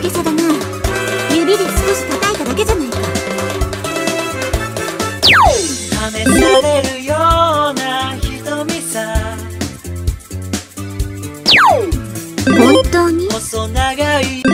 大げさだな。指で少し叩いただけじゃないか。試されるような瞳さ。本当に細長い